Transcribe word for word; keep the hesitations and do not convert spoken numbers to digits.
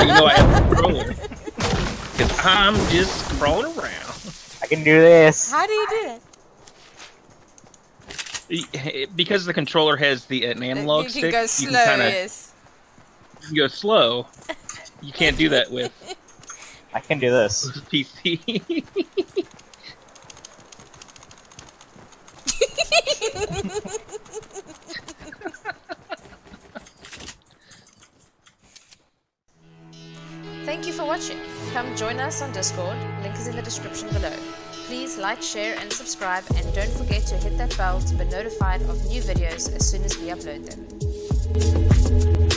you know I have control. Because I'm just crawling around. I can do this. How do you do it? Because the controller has the an analog you stick, slow, you can kind of yes. you can go slow. You can't do that with. I can do this. With P C. Thank you for watching. Come join us on Discord. Link is in the description below. Please like, share and subscribe, and don't forget to hit that bell to be notified of new videos as soon as we upload them.